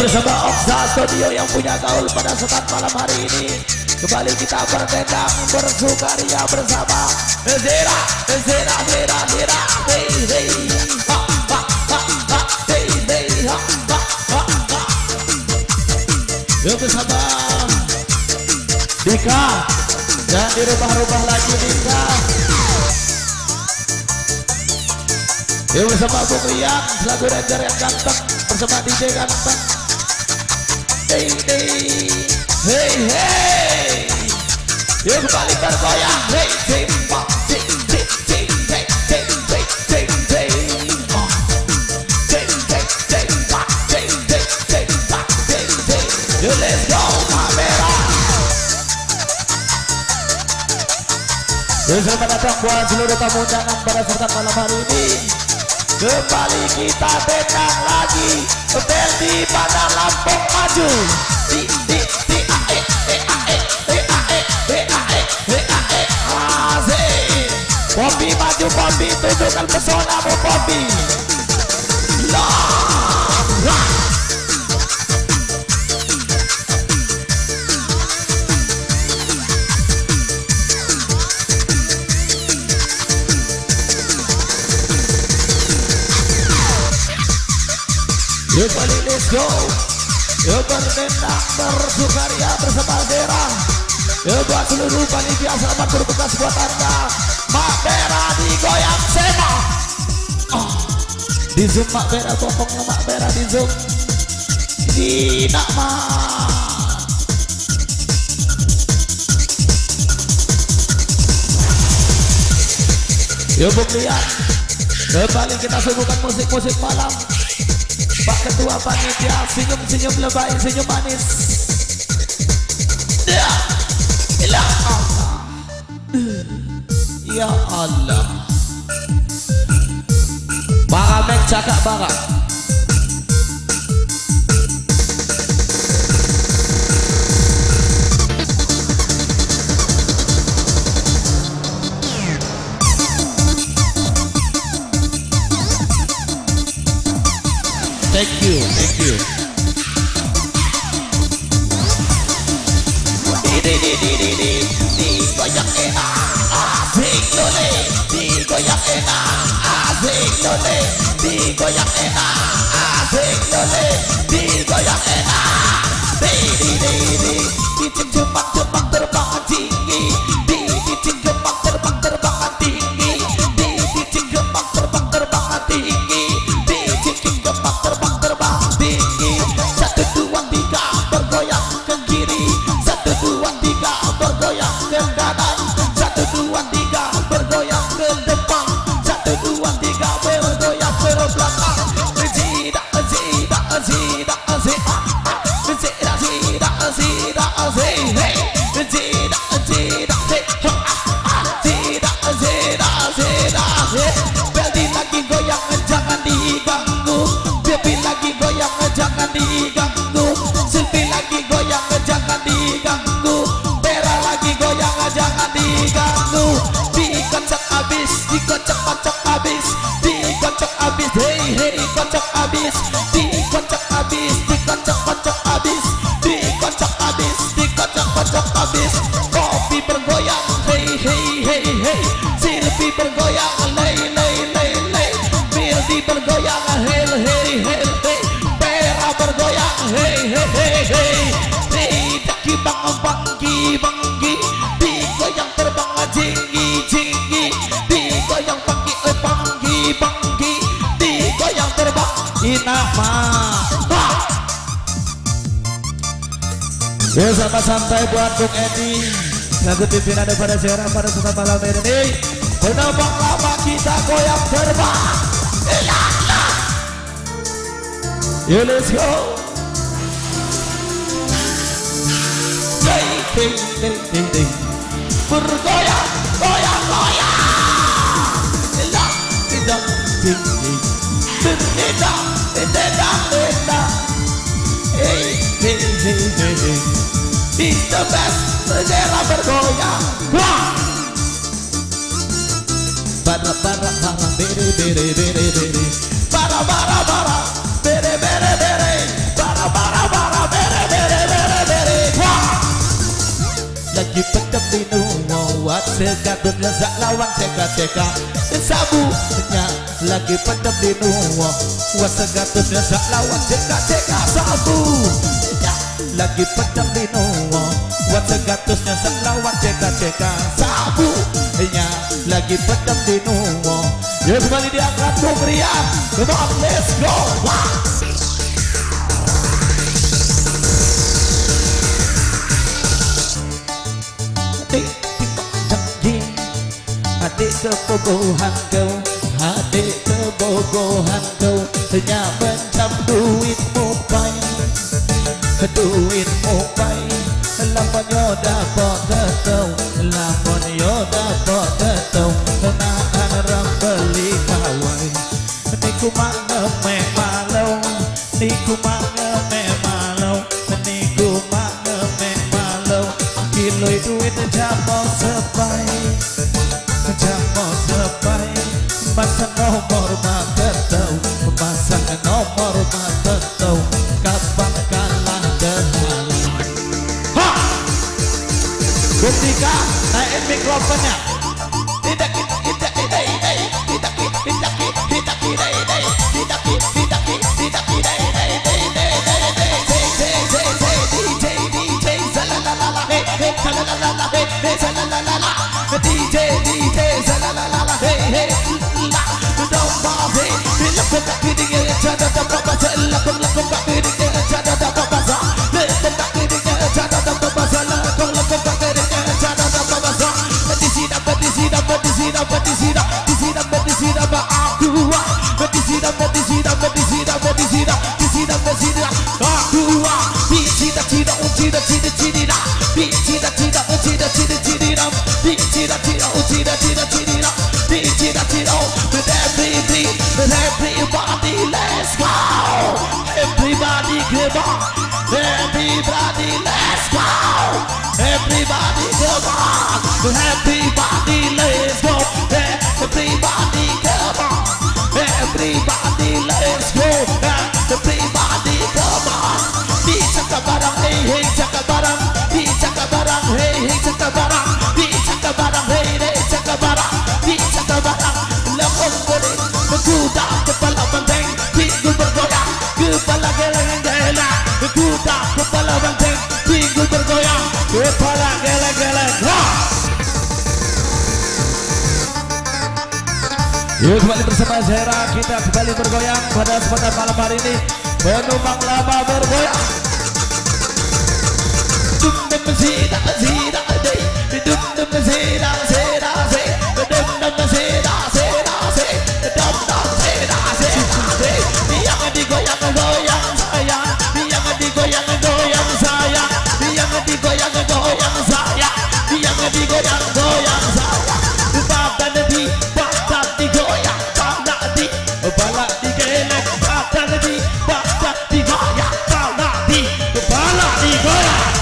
Bersama Oksa Studio yang punya gaul pada sekat malam hari ini, kembali kita bertendang bersukaria bersama Zera bersama Dika dan di rumah-rumah lagi Dika. Yo bersama Bung Rian, lagu ranger yang ganteng bersama DJ ganteng. Hey, hey, yo kembali bergoyang. Hey, yo let's go kamera. Yo selamat datang buat seluruh tamu undangan pada serta malam hari ini. Kembali kita tendang lagi hotel di Bandar Lampung maju. Popi maju, Popi tunjukkan pesonamu Popi. Yo balik, let's go. Yo bertendang bersukaria bersama Zera. Yo buat seluruh panitia selamat bertugas buat Anda. Mak Bera digoyang sema. Oh. Di zoom Mak Bera, bokongnya Mak Bera di zoom. Di nakma. Yo buktian. Kembali kita suguhkan musik-musik malam. Pak Ketua Panitia senyum-senyum lebay, senyum manis. Ya Allah, ya Allah. Paramex cakap barang. Thank you, thank you. Yo sama santai buat Bung Edi, lagu pimpinan daripada Zera pada setelah malam ini. Menambah lama kita goyang terbang. Yo let's go. Ding ding ding ding. Bergoyang, goyang, goyang. It's the best, Zera bergoyang. Wah! Para para bere bere bere bere. Para bere bere bere. Para bere bere bere bere. Wah! Lagi pencet minum wat sekat berlezat lawan sekat. Sabu senyap lagi pencet minum wat sekat berlezat lawan sekat. Sabu. Lagi pedang di Nuwo buat segatusnya selawat cekak-cekak sabunya lagi pedang di Nuwo ya kembali diangkat kumrian come on let's go wah. Hati kecil hati kebobohan kau hati kebobohan kau hanya mencam duitmu banyak duit opai lapan yo dapat ketau lapan yo dapat ketau kenaan rambeli kawai niku mangeme malau niku mangeme malau niku mangeme malau kiloi duit jambau sepai pasang nomor mah ketau pasang nomor mah ketau kapan kalah dengan ha ketika naik mikrofonnya tidak everybody let's go everybody come on everybody let's go everybody come on everybody let's go everybody come on dicaka barang hey dicaka barang hey dicaka barang lepas berkuda kepala banteng pinggul bergoda kepala geleng geleng berkuda kepala banteng pinggul bergoyang kepala geleng geleng yuk kembali bersama Zera kita kembali bergoyang pada kesempatan malam hari ini penumpang lama bergoyang dum dum zira zira dum dum zira zira dum dum zira zira digoyang-goyang saya badan di badan digoyang karena di kepala digeleng badan di badan digoyang karena di kepala digoyang.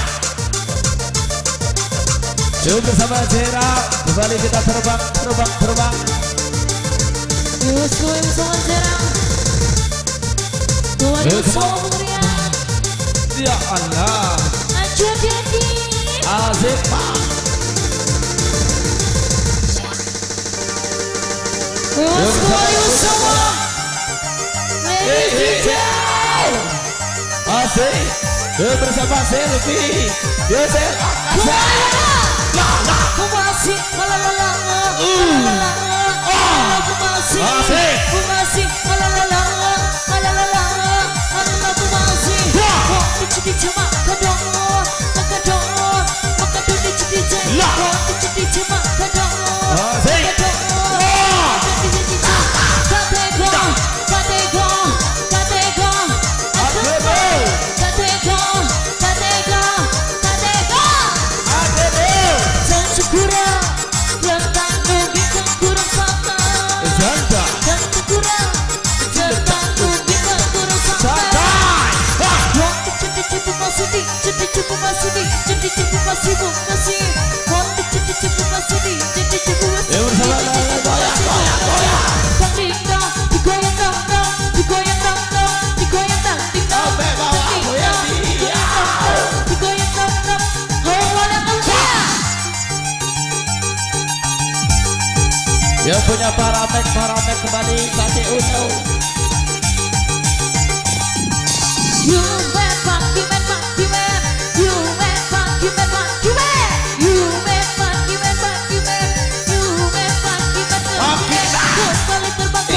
Yuk bersama Zera kembali kita terbang. Yuk susun Zera. Yuk ya Allah. Aja jadi. Azizah. Yuk semua DJ Asik. Yuk bersama selfie. Yuk Zera aku masih malalala aku masih malalala malalala aku masih kok dicedi mak kadang maka dong dicedi kok dicedi mak kadang Kura, yang tak mungkin Yang punya Paramex, Paramex kembali kasih untung. You may fuck, you may fuck, you may, you may fuck, you may fuck, you may, you may fuck, you may fuck, you may, you may fuck, you may fuck, you may. Ku balik terbang kembali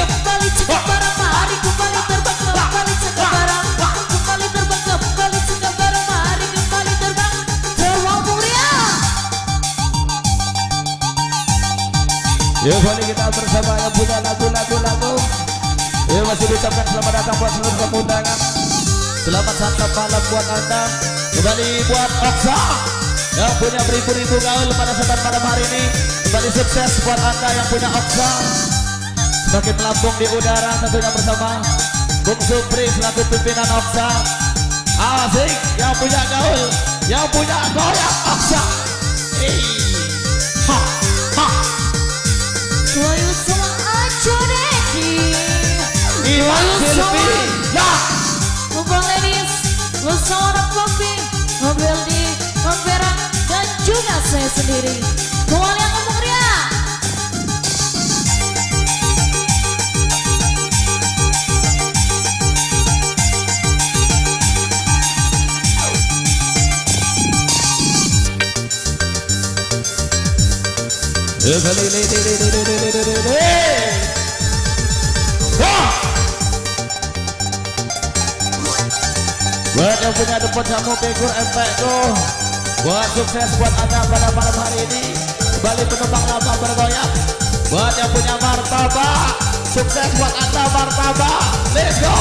ke barang, hari ku balik terbang kembali ke barang, ku balik terbang kembali ke barang, hari ku balik terbang. Terima kasih. Yuk balik kita bersama yang punya lagu. Yuk masih diucapkan selamat datang buat seluruh keundangan. Selamat santap malam buat anda. Kembali buat Oksa yang punya beribu-ribu gaul pada saat malam hari ini. Kembali sukses buat anda yang punya Oksa. Semakin melambung di udara tentunya bersama Bung Supri selaku pimpinan Oksa. Asik yang punya gaul, yang punya goyang Oksa. Ha ha. Wayu semua acureki. Iwan Silvi. Nah. Seorang kopi, mobil di Memperang dan juga saya sendiri. Kuali yang ngomong ria. Buat yang punya depan jamu begur MPK, buat sukses buat anda pada malam hari ini. Kembali penumpang lama bergoyang. Buat yang punya martabak, sukses buat anda martabak. Let's go.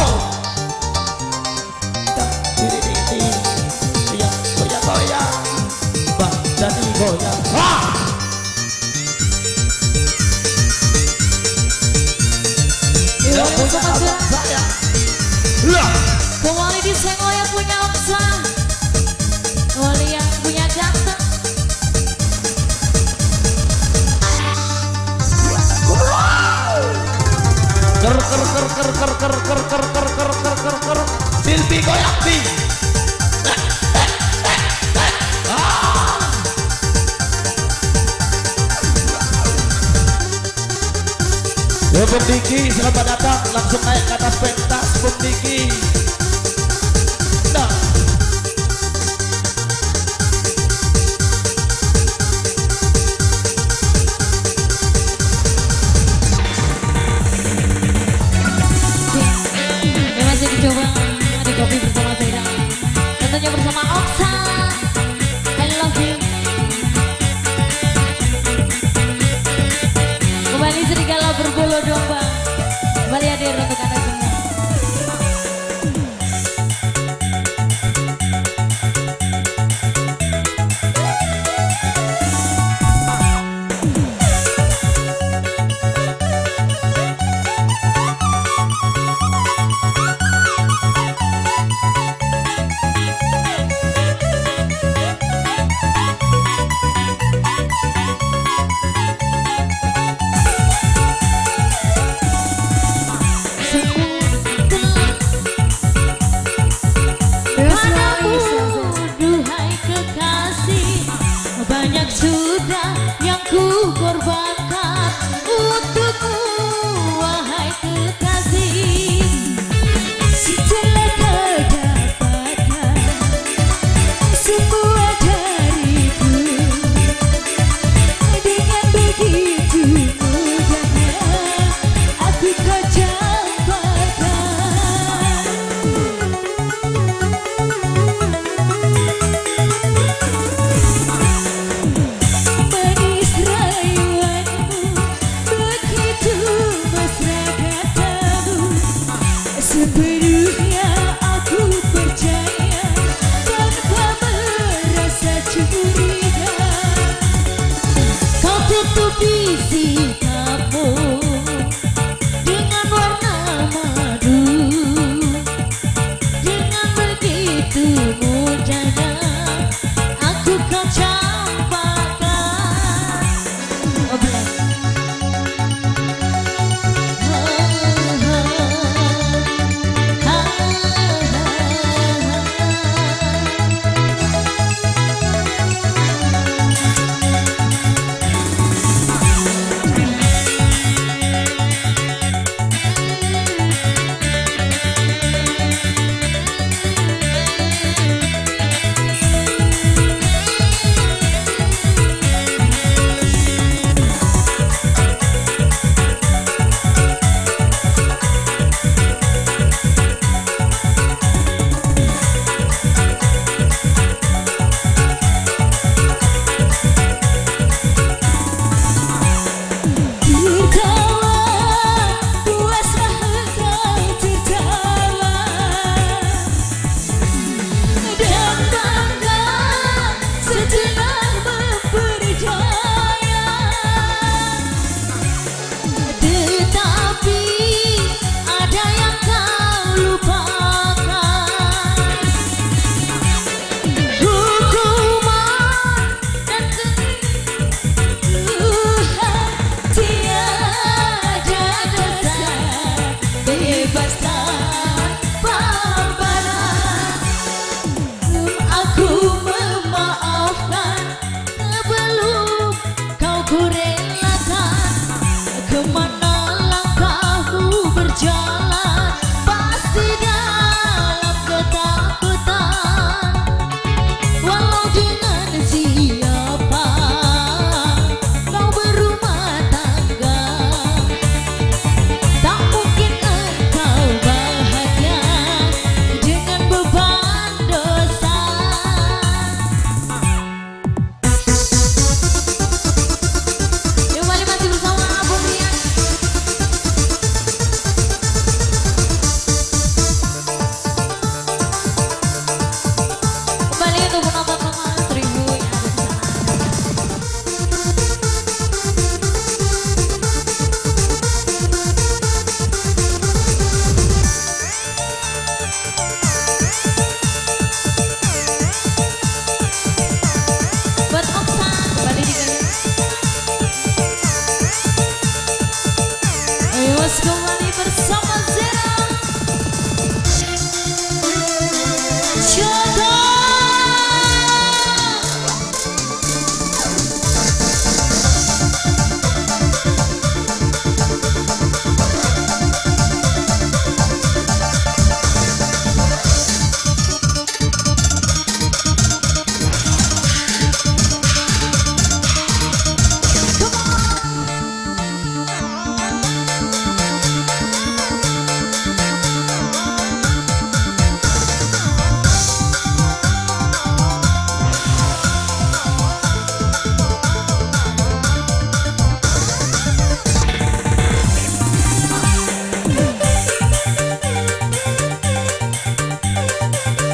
Goyang goyang, bah jadi goyang. Yang punya apa saya? Kembali di sengo yang punya Oksa, kembali yang punya ganteng. Ker Silvi goyak si. Bumdiki selamat datang, langsung naik ke atas pentas Bumdiki. Terima kasih.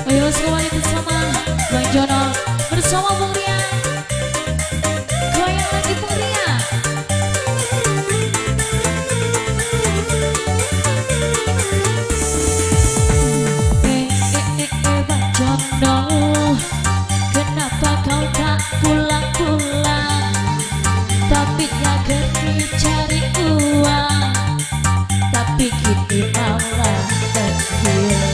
Ayo semuanya bersama Bang Jono, bersama Bung Ria. Goyang lagi Bung Ria. Bang Jono, kenapa kau tak pulang-pulang? Tapi tak kini cari uang, tapi kini malah terhilang.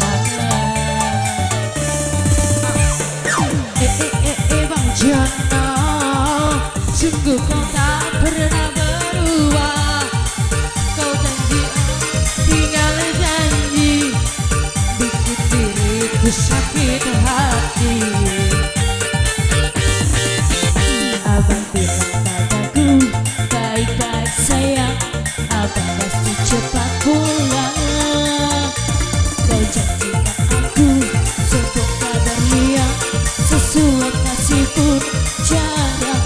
Bang Jono, sungguh kau tak pernah berubah. Kau janji tinggal janji, bikin diriku sakit hati. Abang bilang padaku baik-baik sayang, abang pasti cepat pulang. Kau janjikan aku sebuah kabar liang, sesuai kasih pun jarang.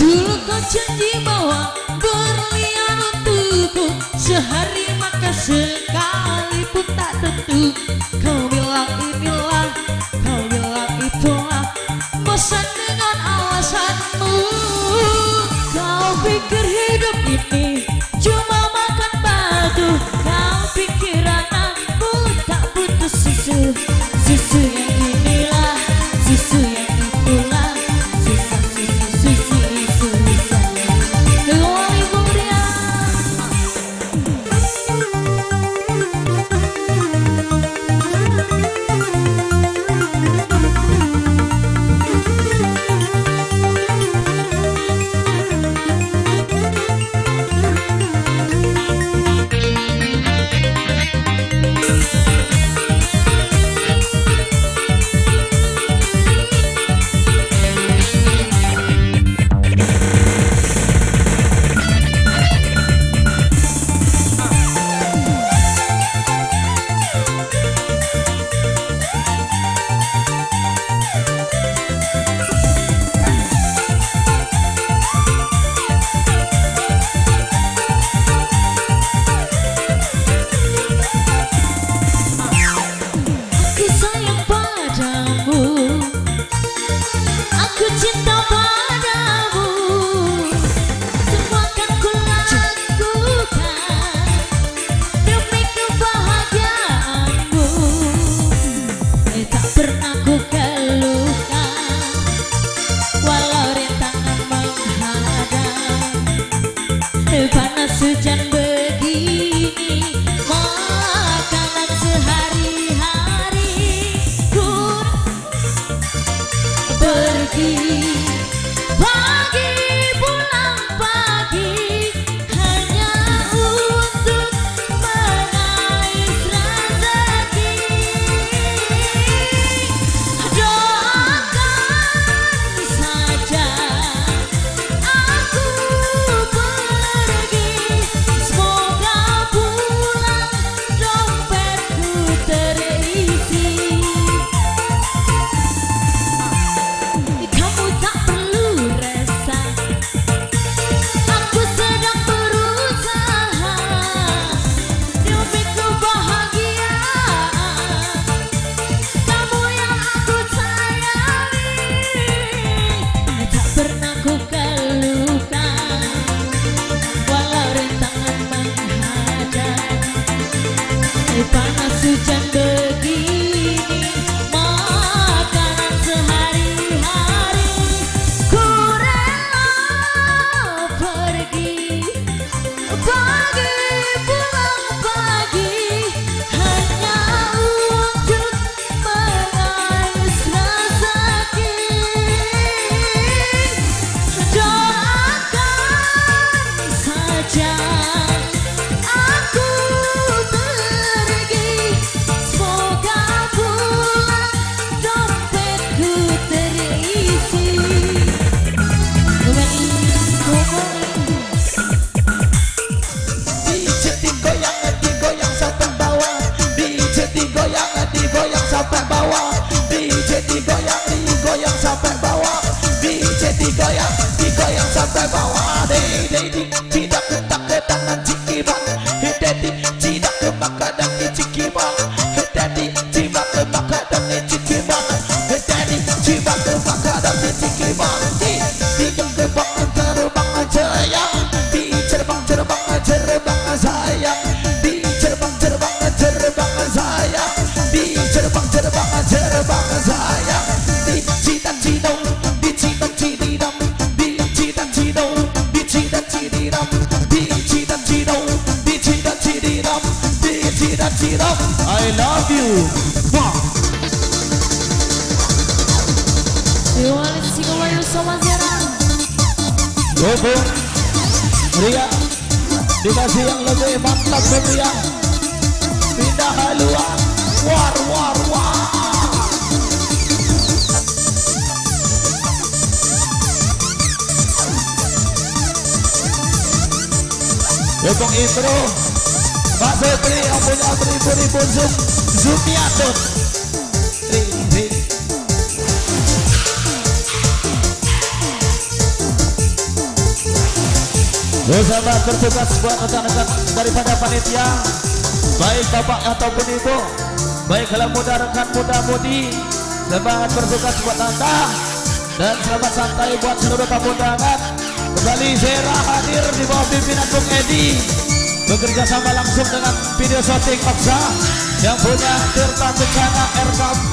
Dulu kau janji bawa berlian untukku, sehari maka sekalipun tak tentu. Kau bilang inilah, kau bilang itulah, bosan dengan alasanmu. Kau pikir hidup ini cuma makan batu, kau pikir anakmu tak butuh susu. Susu yang inilah, susu yang itulah, susu. Kembali Bumria. Hujan begini, makanan sehari-hari pun pergi. Pagi pulang pagi, hanya untuk mengais rezeki. Doakan saja aku pergi, semoga pulang dompetku terisi. Kamu tak perlu resah, aku sedang berusaha demi kebahagiaan kamu yang aku sayangi. Tak pernah ku keluhkan, walau rintangan menghadang. Panas hujan begini, makanan sehari-hari ku rela pergi. Pagi pulang pagi, hanya untuk mengais rezeki. Doakan saja aku pergi, semoga pulang dompetku terisi. Dijeti goyang hati goyang sampai bawah, dijeti goyang hati goyang sampai bawah, dijeti goyang hati goyang sampai bawah, dijeti goyang hati goyang sampai bawah. Dei dei dei, tidak ketak ketangan Wah. You want to sing over your someone's Zera? Ria, dikasih yang lebih mantap meriah. Pindah haluan, war war war. Bukong intro Mbak Supri yang punya tribun-tribun zoom-nya tuh sahabat bertugas buat rekan-rekan daripada panitia, baik bapak ataupun ibu, baik kalau muda rekan muda mudi, semangat bertugas buat anda. Dan selamat santai buat seluruh tamu undangan. Kembali Zera hadir di bawah pimpinan Bung Edi, bekerja sama langsung dengan video shooting Oksa yang punya Tirta Bencana RK4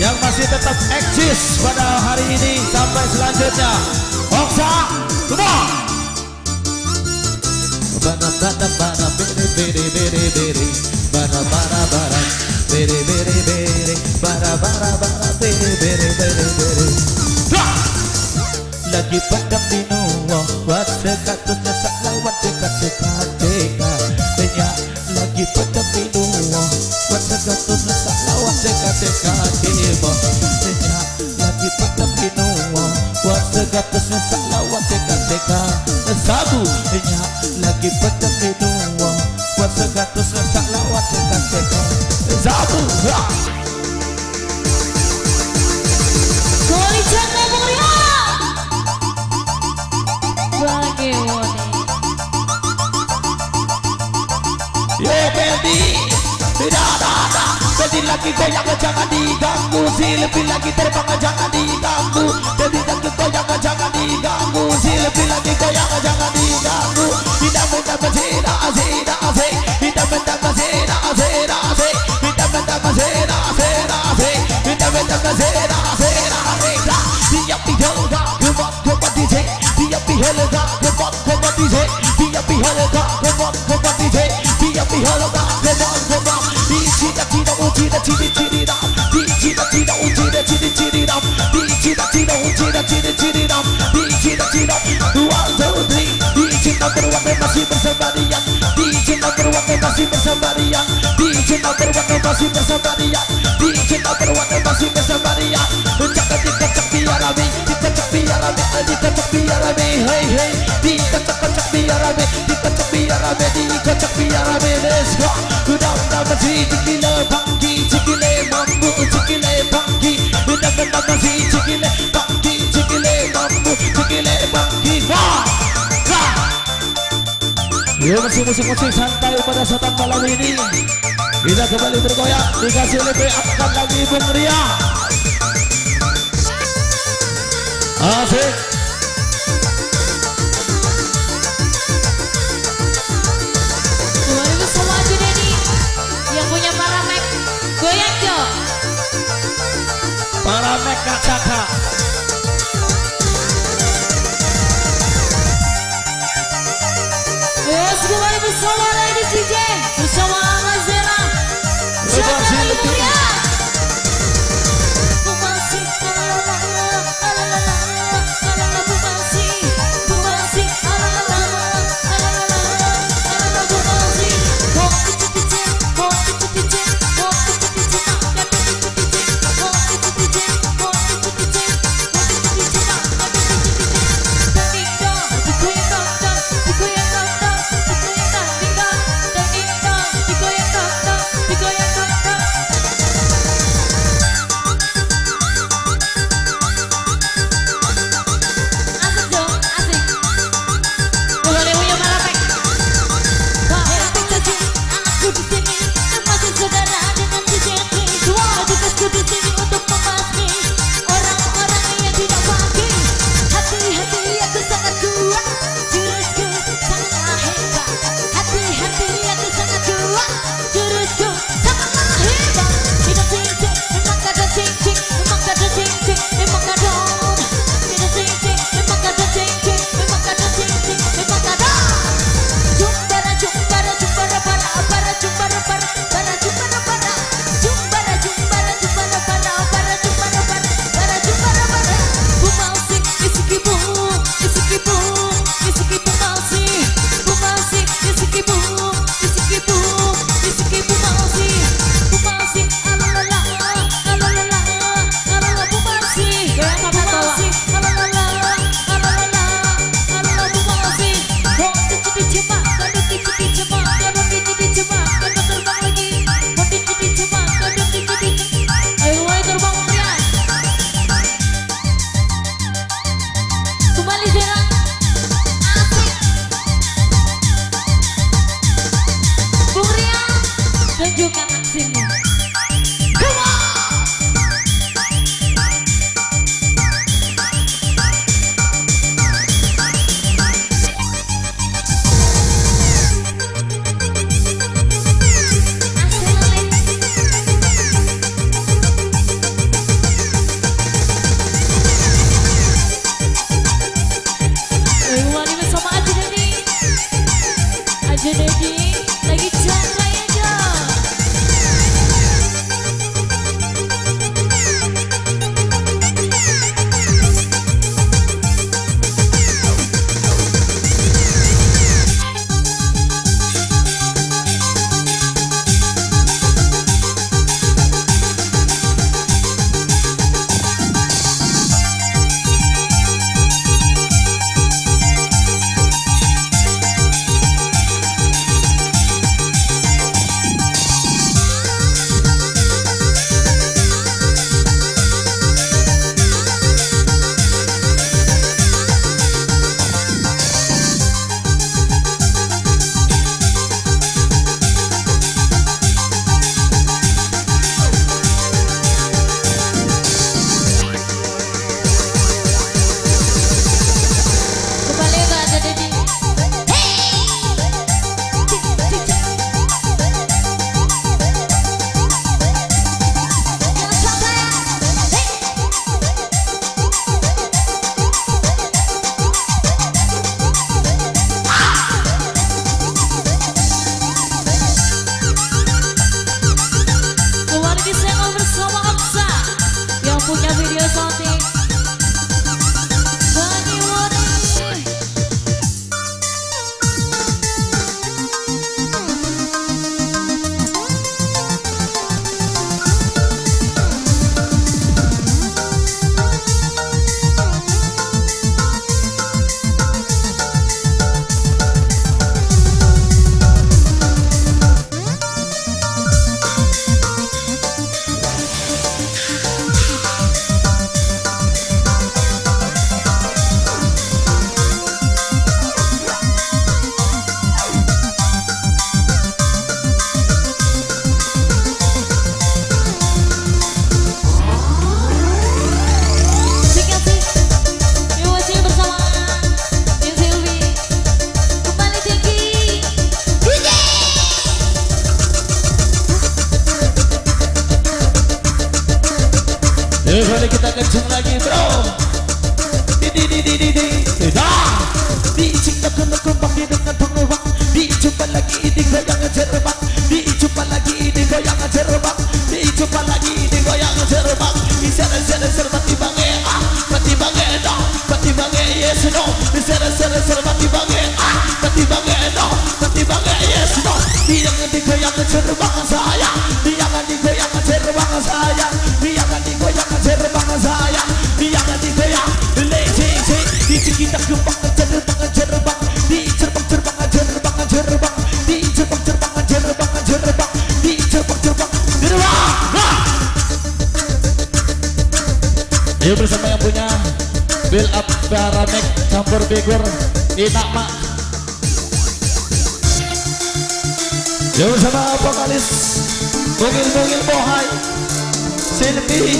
yang masih tetap eksis pada hari ini sampai selanjutnya. Oksa, kembang. Bara bara bara beri beri beri beri bara bara bara beri beri beri bara bara bara beri beri beri beri. Lagi padam di buat sekatusnya saklawan dekat-dekat Tanya lagi pada minum buat sekatusnya saklawan dekat-dekat Tanya lagi pada minum buat sekatusnya saklawan dekat-dekat Sabu Tanya lagi pada minum buat sekatusnya saklawan dekat-dekat Sabu Kuali jangan meriah Jadi lagi goyang jangan diganggu, si lebih lagi terbang jangan diganggu. Jadi lagi goyang jangan diganggu, si lebih lagi goyang jangan diganggu. Kita mendapat zera, zera, zera. Kita mendapat zera, zera, zera. Kita mendapat zera, zera, zera. Kita mendapat zera, zera, zera. Tiap pihelga gemot gemot DJ, tiap pihelga gemot gemot DJ, tiap pihelga gemot gemot DJ, tiap pihelga gemot gemot. Cita-cita ucita ciri-ciridam Cita-cita ucita ciri-ciridam Cita-cita ucita ciri-ciridam Cita-cita 1, 2, 3 Cinta berwarna masih bersembarian Cinta berwarna masih bersembarian Cinta berwarna masih bersembarian Cinta berwarna masih bersembarian Cakap dikacak biar rame Dikacak biar rame Dikacak biar rame Hei hei Dikacak biar rame Dikacak biar rame Dikacak biar rame Let's go Cikile bangki, cikile mambu, cikile bangki. Udah kenapa sih cikile bangki, cikile mambu, cikile bangki. Wah, wah. Yo musik-musik santai pada saat malam ini. Kita kembali bergoyang. Dikasih lebih akan lagi Bung Ria. Asik. Kembali semua jadi yang punya Paramex, goyang yo. Paramex kacaka. Yes, kembali bersama Lady DJ, bersama Angga Zera. Selamat hari Go. tunjukkan aksimu. Come on! Kita kenceng lagi bro. Diizinkan untuk kembang di dengan penguang. Dicoba lagi ini goyang jerebak. Dicoba lagi ini goyang jerebak. Dicoba lagi ini goyang jerebak. Di sana serba tibange ah, mati bange no, mati bange yes no. Di sana serba tibange ah, mati bange no, mati bange yes no. Diangan di goyang jerebak saya, diangan di goyang jerebak saya. Kita gempa jerbang di jerbang di jerbang di jerbang. Ayo bersama yang punya build up Paramex campur figur kita mak. Ayo bersama vokalis mungil bohai Silvi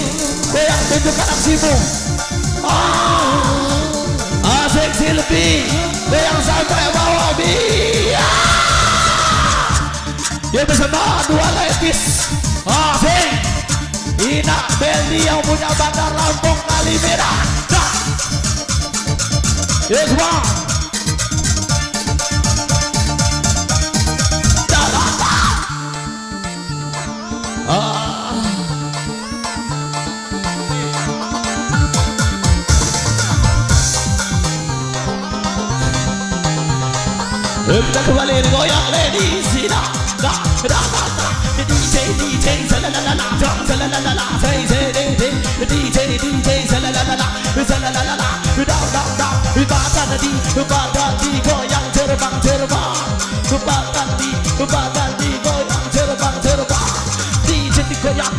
goyang tunjukkan aksimu. Asik Silvi, goyang sampai bawah biar. Dia bersama dua ladies. Asik, Ina Belly yang punya bandar Lampung Kali Merah. Dah, yes bang. Dah. Kita kembali goyang ladies. DJ salalala salalala DJ salalala salalala di goyang jerbang di goyang jerbang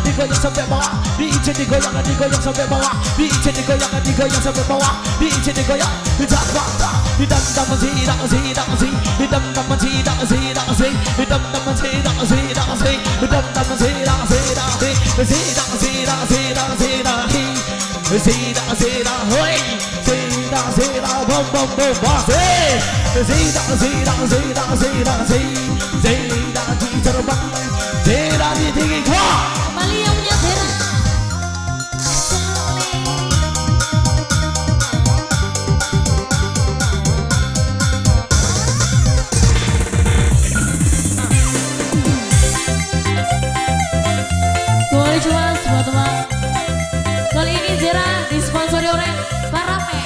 digoyang sampai bawah digoyang sampai bawah digoyang sampai bawah digoyang hitam. Kali ini Zera disponsori oleh Paramex.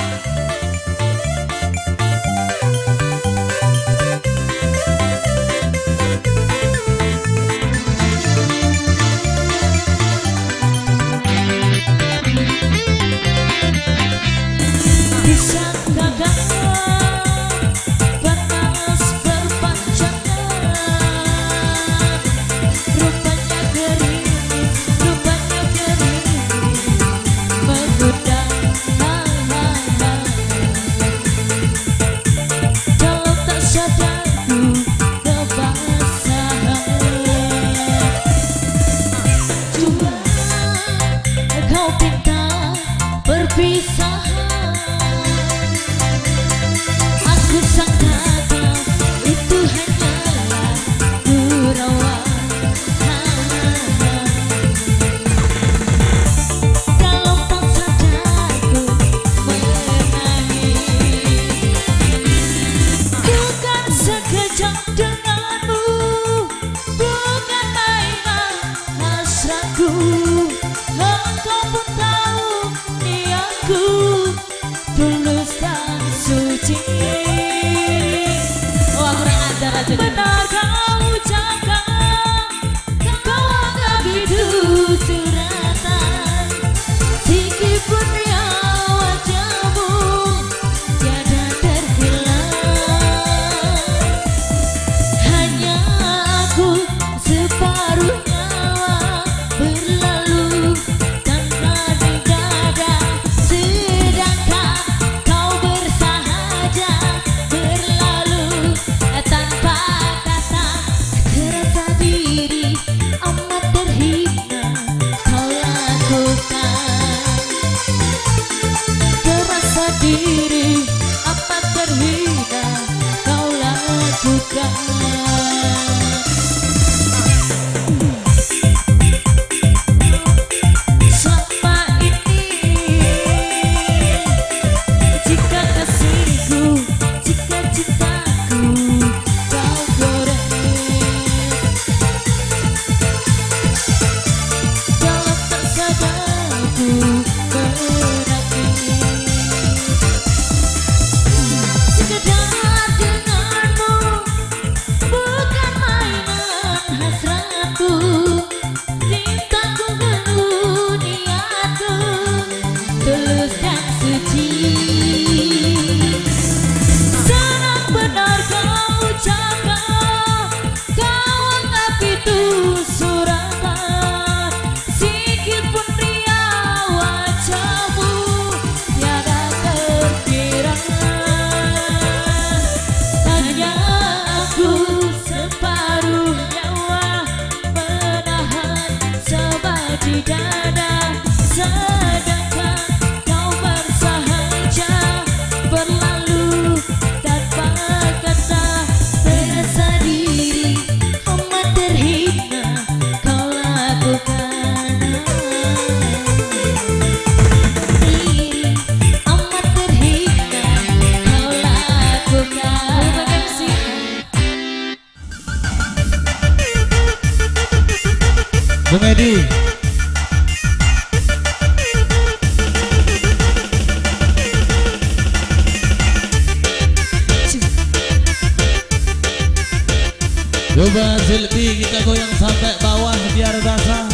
Coba selfie kita goyang sampai bawah biar basah.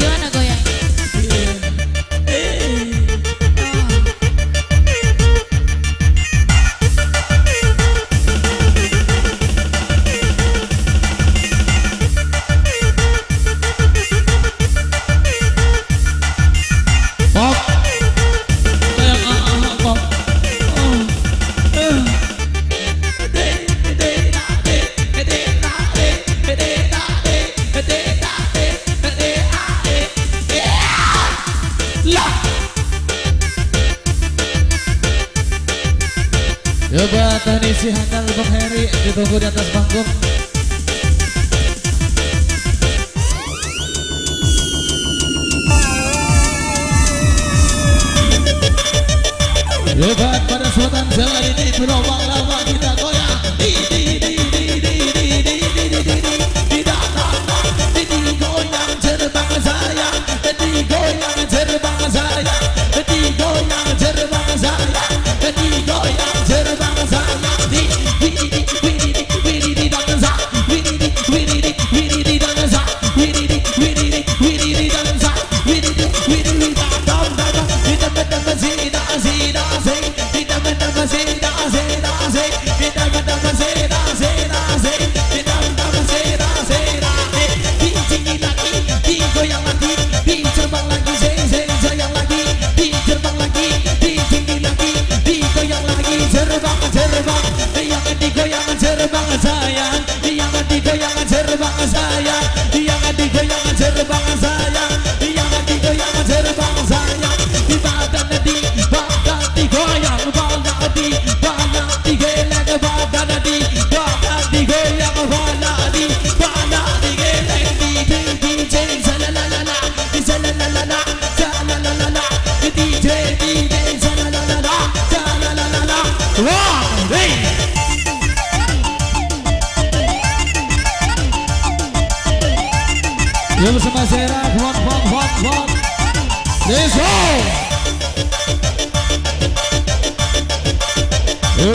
Gimana goyang? teknisi handal Bang Heri ditunggu di atas panggung. Lebat pada suatan Zera ini berlomba lama kita goyang.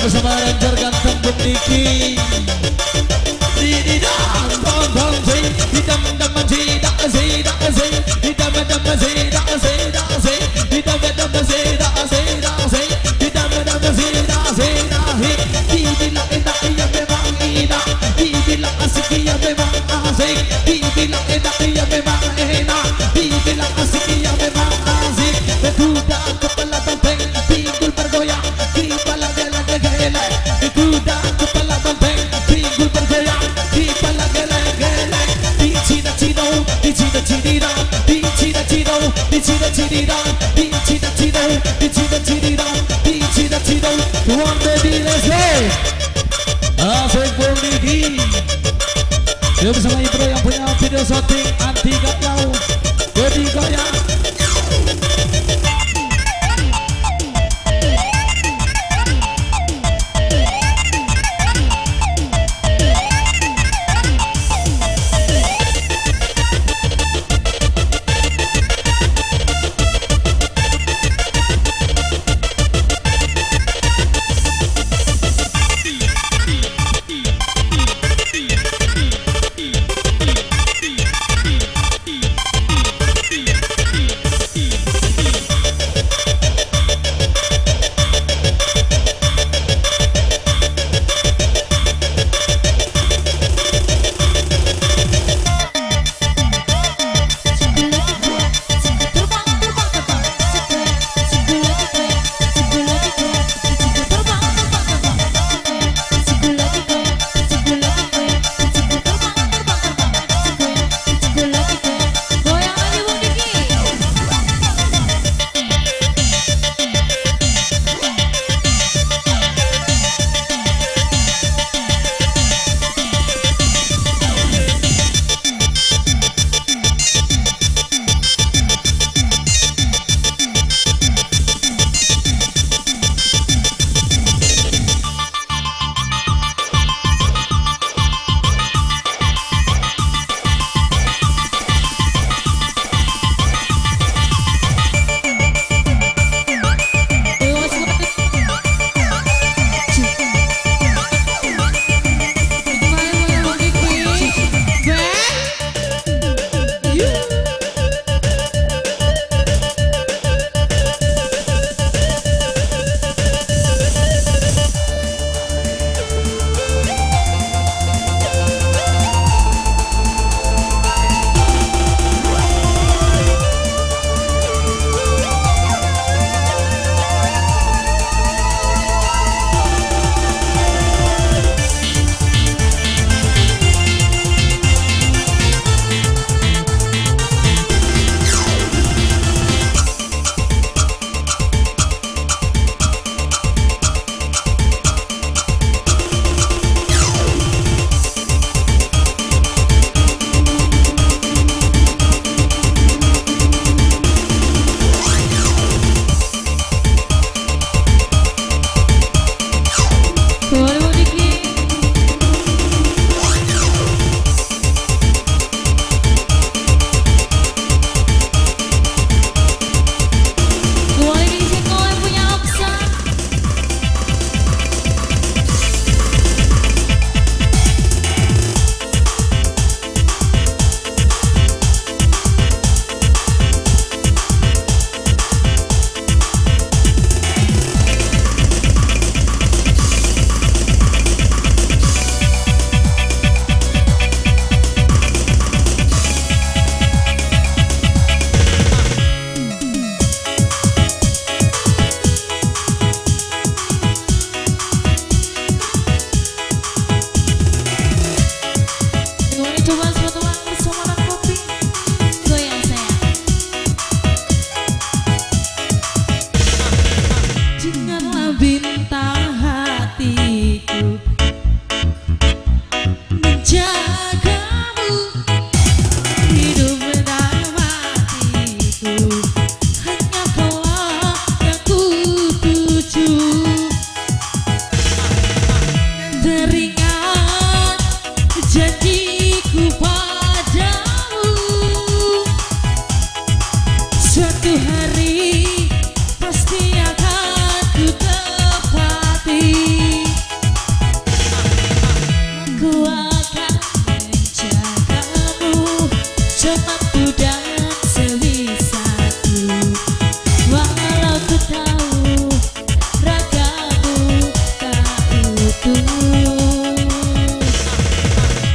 Bersama Ranger ganteng Bumdiki.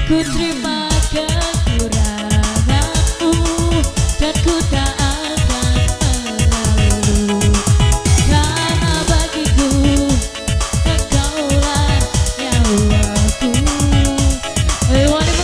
Ku terima kekuranganmu dan ku tak akan malu, karena bagiku engkaulah nyawaku. Wani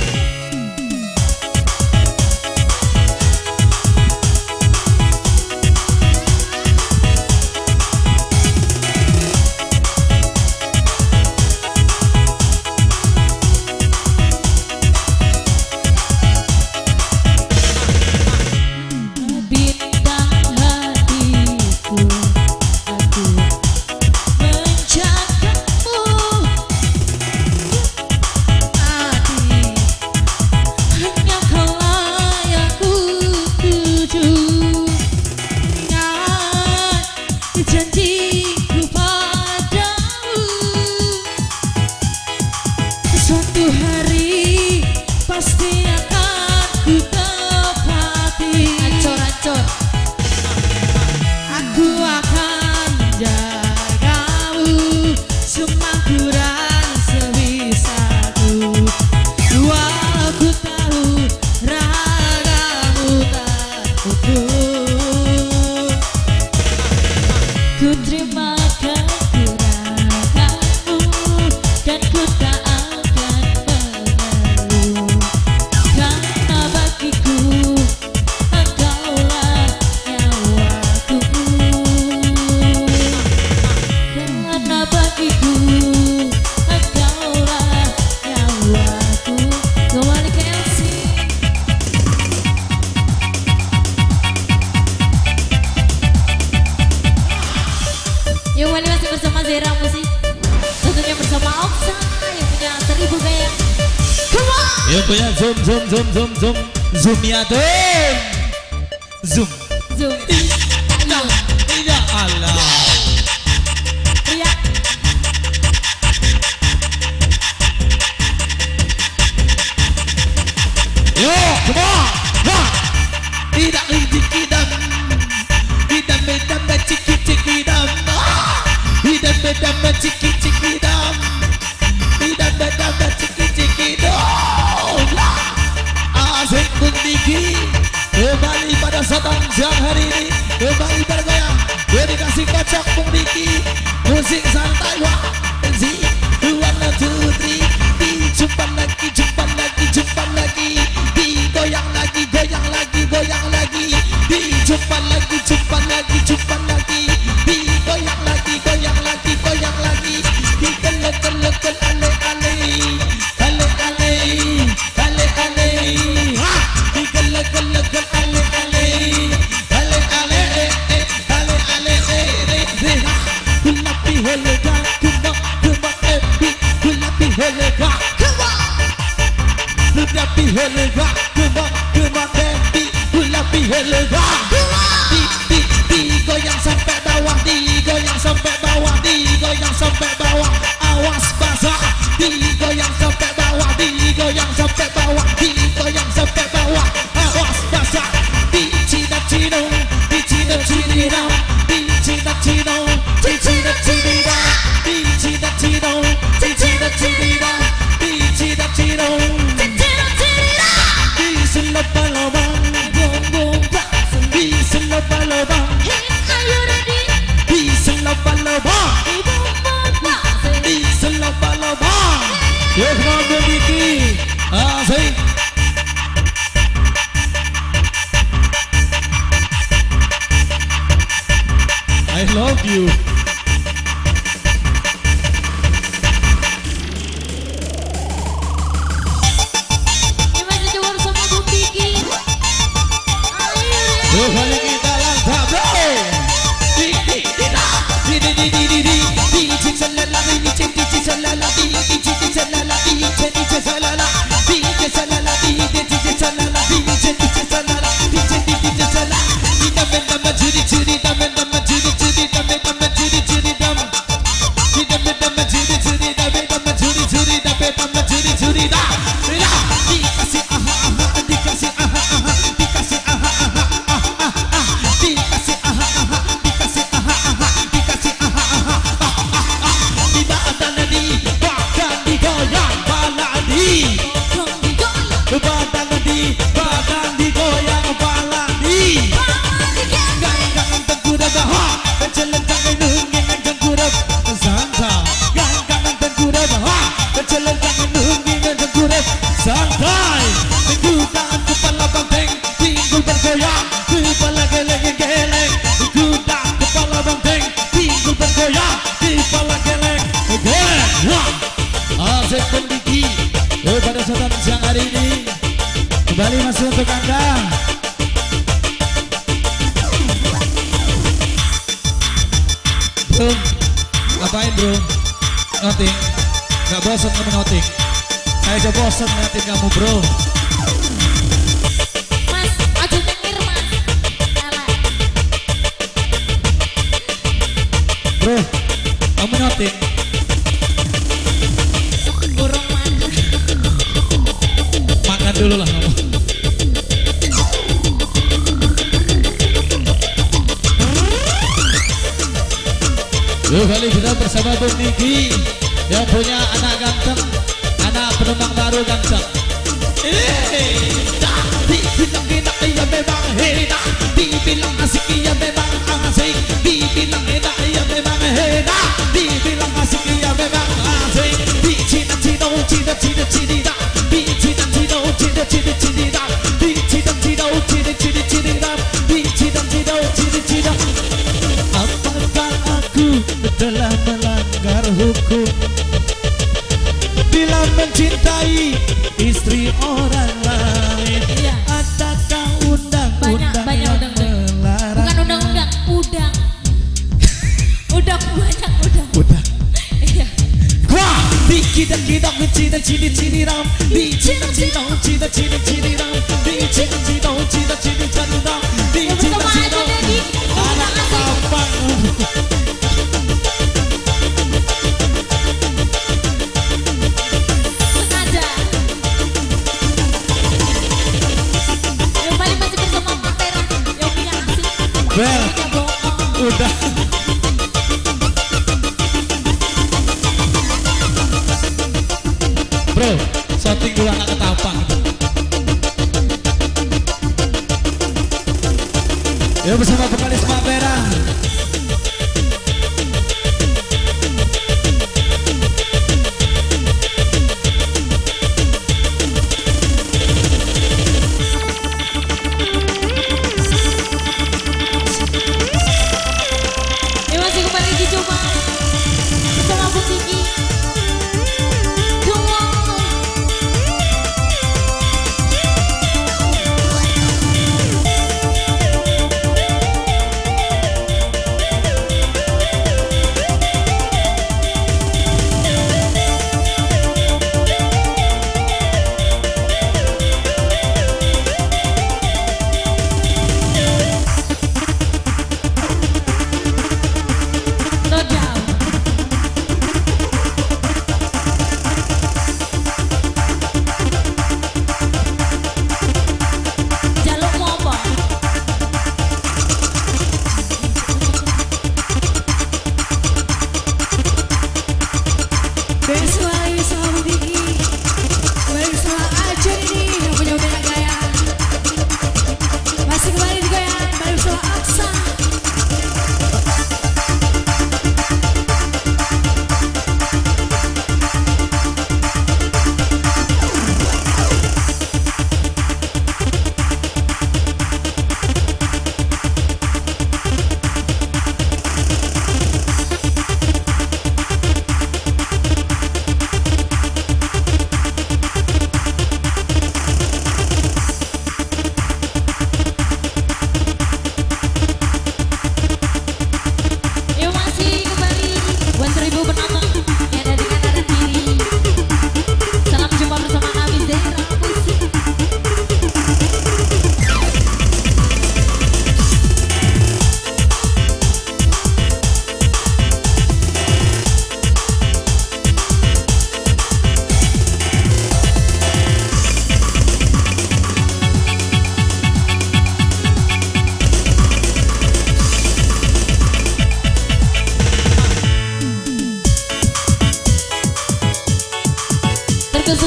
Bumdiki. Bersama Zera Music, tentunya bersama Oksa yang punya 1000 gaya. Come on! Yang punya zoom zoom zoom zoom zoom zoom ya tuh. Zoom. Zoom. Tidak, tidak Allah. Iya. Yo, come on! Wah. Tidak lagi tidak. Tidak beda ciki ciki tidak. Tidak beda ciki-ciki dam, tidak beda ciki-ciki dam. Asik Bumdiki kembali pada setan jam hari ini, kembali bergoyang, dedikasi kocok Bumdiki, musik santai. 1, 2, 3, jumpa lagi, digoyang lagi, goyang lagi, goyang lagi, dijumpa lagi, jumpa lagi, jumpa lagi, digoyang lagi. Digoyang sampai bawah, digoyang sampai bawah, digoyang sampai bawah, awas basah. Digoyang sampai bawah, digoyang sampai bawah, digoyang sampai bawah, awas basah. Di cina cina Batang gede, batang digoyang palani. Ganggang tengkurap, ha, pencelentang nungging ganggang kurap, santap. Ganggang tengkurap, ha, pencelentang nungging ganggang kurap, santai. Tengkutan kepala banteng, pinggul bergoyang, kepala geleng geleng. Tengkutan kepala banteng, pinggul bergoyang, kepala geleng geleng. Asik Bumdiki. Pada saat siang hari ini kembali masih untuk Anda. Bro, ngapain bro? Noting, gak bosan kamu noting? Saya aja bosan ngeliatin kamu bro. Mas, aju tengir mas. Bro, kamu noting? Dulu lah kamu. Yuk kali kita bersama Bumdiki yang punya anak ganteng, anak penumpang baru ganteng. Dah dibilang enak ya memang enak, dibilang asik ya memang asik, dibilang enak ya memang enak, dibilang asik ya memang asik. Dicina-cina apakah aku telah melanggar hukum bila mencintai istri orang lain? Adakah undang-undang yang melarang? Bukan undang-undang, udang. Udang banyak udang. Wah, dikidang-kidang cina-cini-cini-ram, dicina-cina-cina-cini-ram, dicina-cina-cina-cini-ram, dicina-cina-cina-cini-ram. Anak abang. Sengaja. Yang paling macam itu sama matera, yang punya asik. Bel, udah. Bro, shooting dulu anak ketapang. Ya bersama vokalis Pak Merah. Ya masih kembali di coba bersama Bumdiki.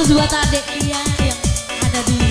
Khusus buat adik yang ada di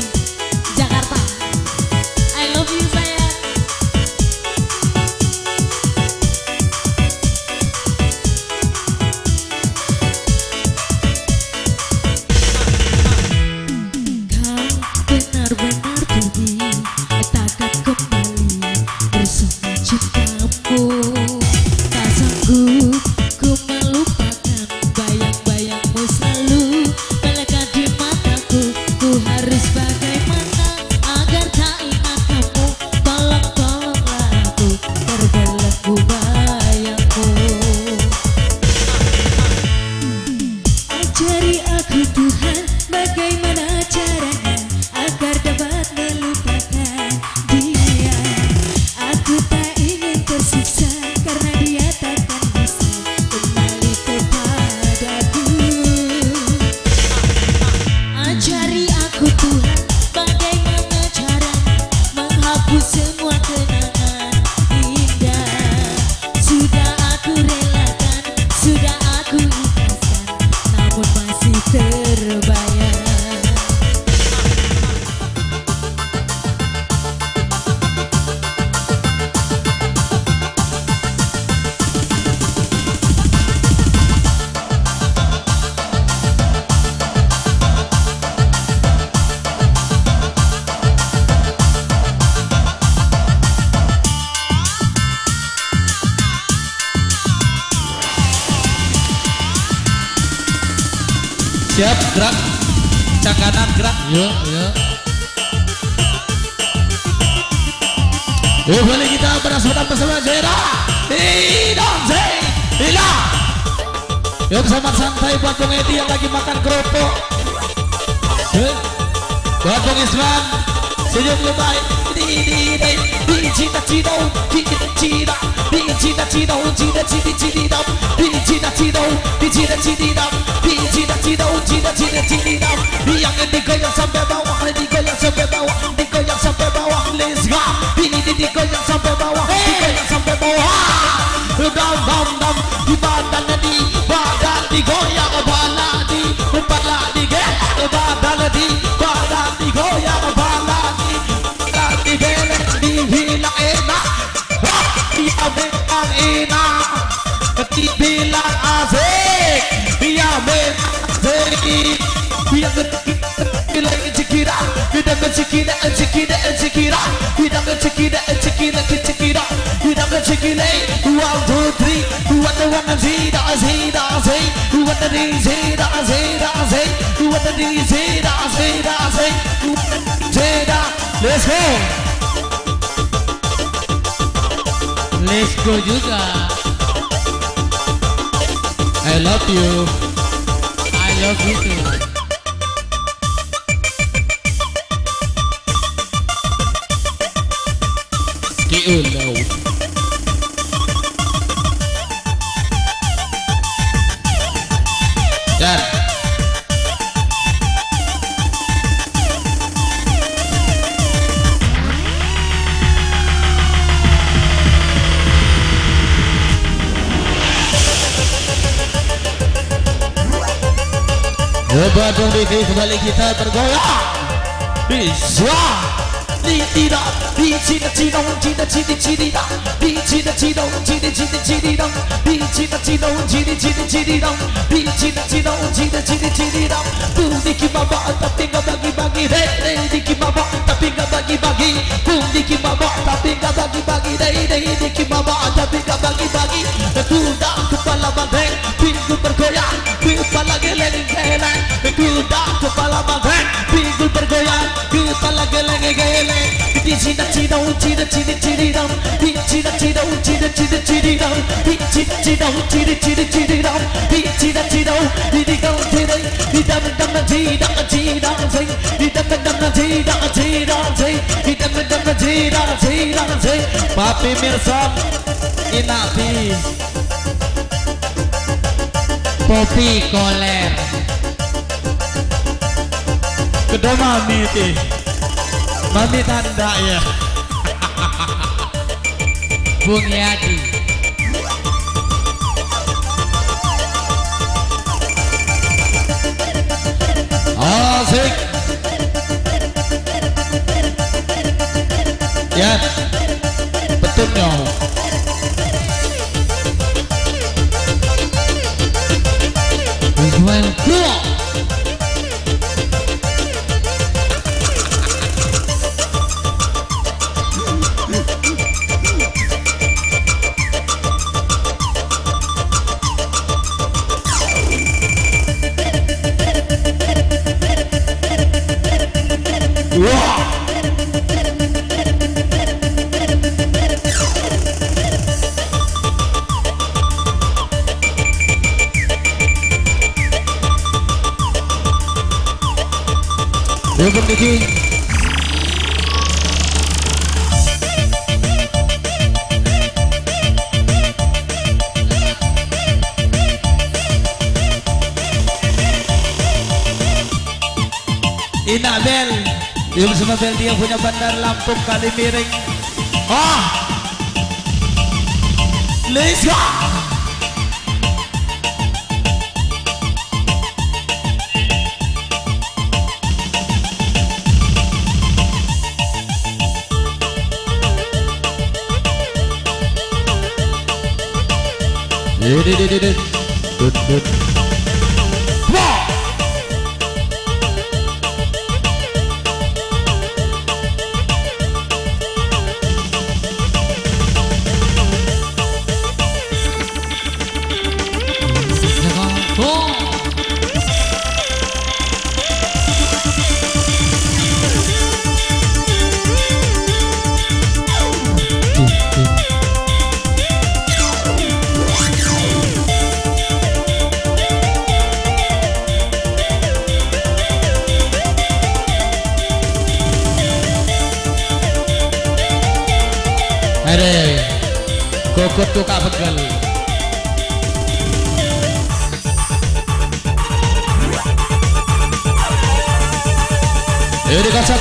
siap, gerak. Cang kanan, gerak. Iya, iya. Kembali kita berasmata bersama Zera. Tidak. Yuk sama santai buat Bung Edi yang lagi makan kerupuk. Buat Bung Isman, senyum lebay. Let's go. Let's go juga. I love you. I love you too. Buat Bumdiki kembali kita bergoyang. Bisa tidak bagi-bagi kepala bandeng pinggul bergoyang kepala geleng-geleng kuda kepala bandeng pinggul bergoyang kepala geleng-geleng Papi Mirson Inati Popi Koler Kedua Mami tih Mami tanda ya Bung Yadi Asik Ya Betulnya Bukan kuat Inabel, dia bersama Bel dia punya bandar Lampung kali miring. Ah, let's go. Bogor tuh kak begel. Ini kocok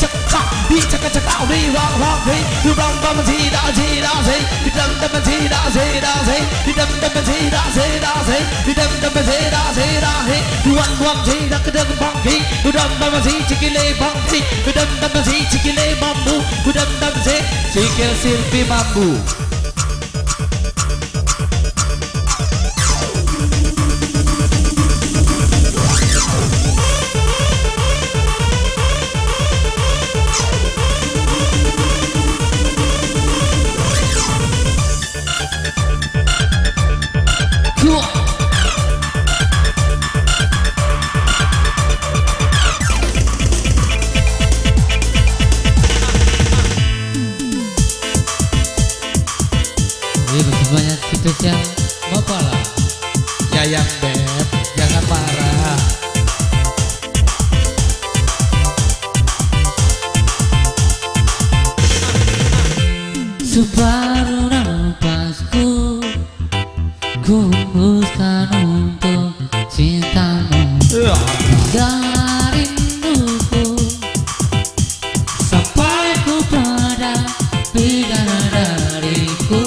Cikile spesial Bapak Yayang Beb, jangan parah. Separuh napasku kuhuskan untuk cintamu dari rinduku sampai ku pada pidana dariku.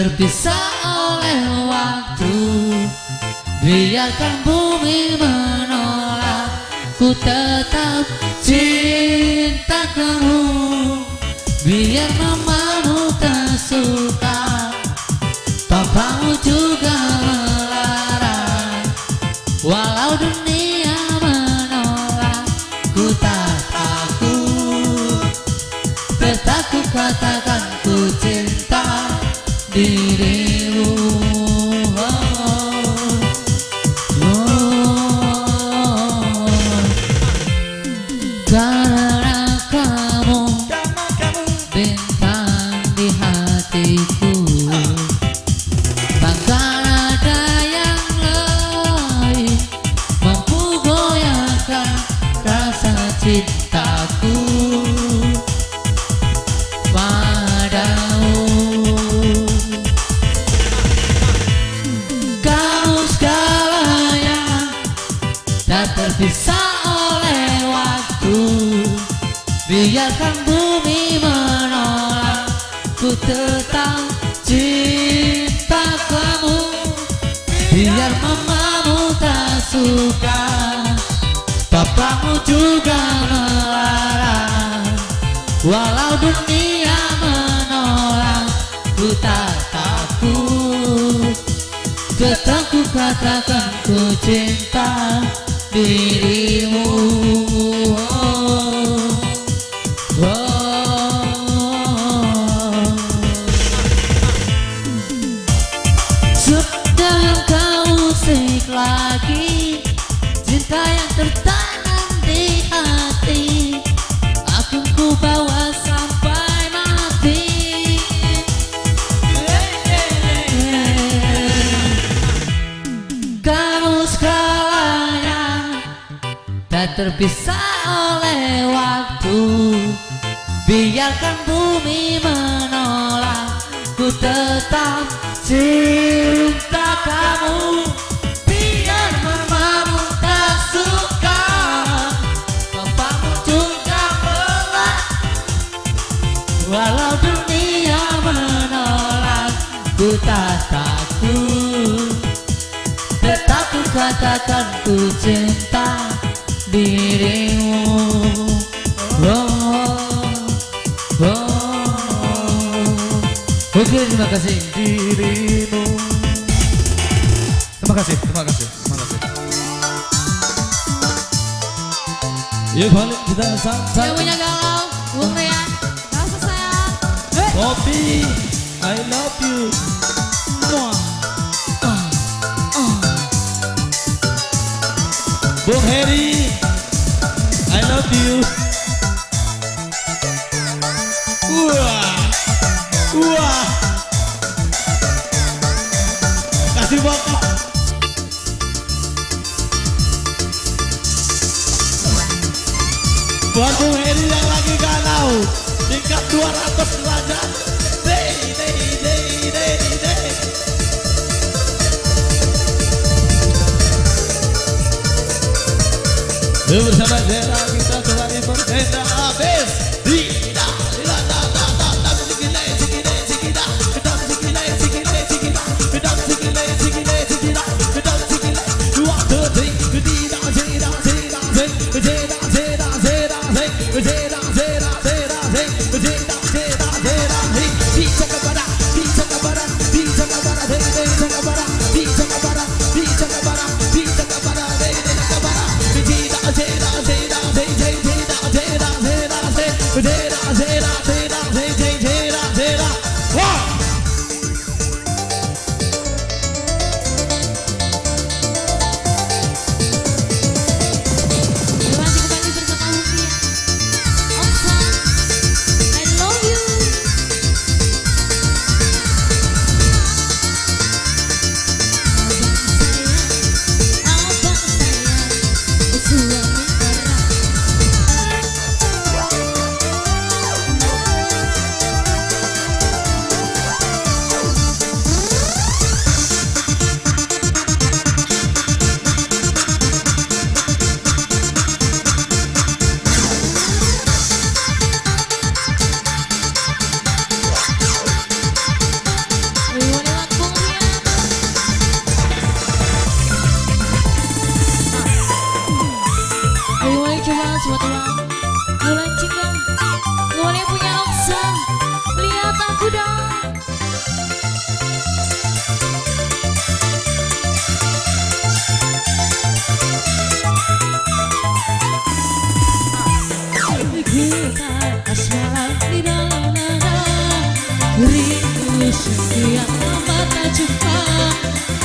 Terpisah oleh waktu, biarkan bumi menolak, ku tetap cinta kamu. Biar mamamu tak suka, papamu juga melarang. Walau dunia menolak, ku tak takut, tetap ku katakan ku cinta dirimu. Karena kamu bintang di hatiku, takkan ada yang lain mampu goyahkan rasa cintaku. Terpisah oleh waktu, biarkan bumi menolak, ku tetap cinta kamu. Biar mamamu tak suka, papamu juga melarang. Walau dunia menolak, ku tak takut, tetap ku katakan ku cinta dirimu. Oh, oh. Sudah kau usik lagi cinta yang tertanam di hati, akan ku bawa sampai mati. Kamu terpisah oleh waktu, biarkan bumi menolak, ku tetap cinta kamu. Biar mamamu tak suka, papamu juga melarang. Walau dunia menolak, ku tak takut, tetap ku katakan ku cinta dirimu. Oh, oh. Oke, terima kasih. Dirimu. Terima kasih. Yuk balik kita sang. Punya galau, Bung Rian. Kasih sayang. Kopi, I love you. Mwah. Bung Heri, I love you. Wah, wah, kasih bokap. Buat Bung Heri yang lagi galau, tingkat 200 derajat. Bersama Zera kita kembali berbeda habis.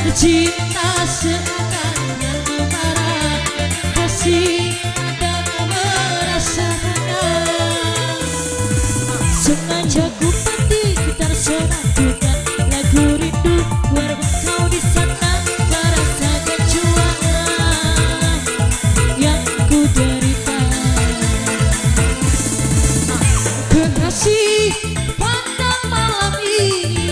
Cinta seakan mengembara, kasih tak merasa hangat. Sengaja ku petik gitar sorak dengan lagu rindu, walaupun kau di sana tak rasa kecuangan yang ku derita. Kekasih pada malam ini.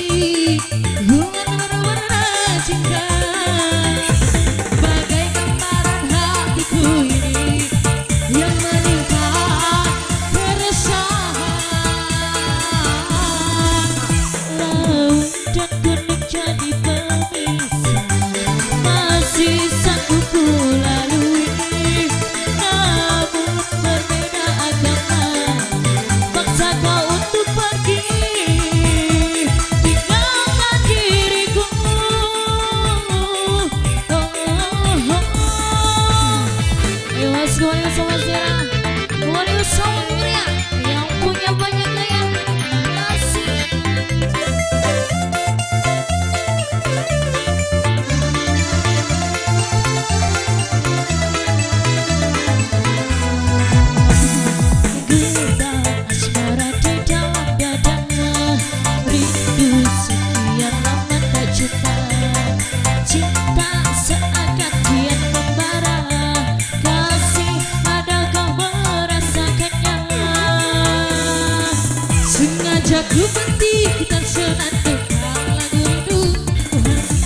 Ku petik gitar senandung dengan lagu rindu,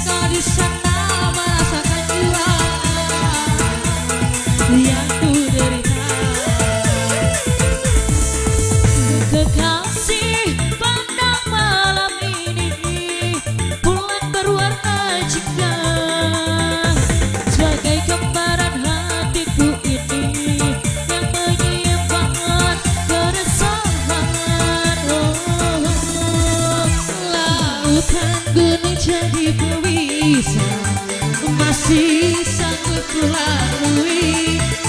kau di sana merasakan jiwa yang ku derita. Kekasih pada malam ini bulan berwarna jingga, sebagai gambaran hatiku ini yang menyimpan keresahan. Gunung jadi puisi, masih sanggup ku lalui.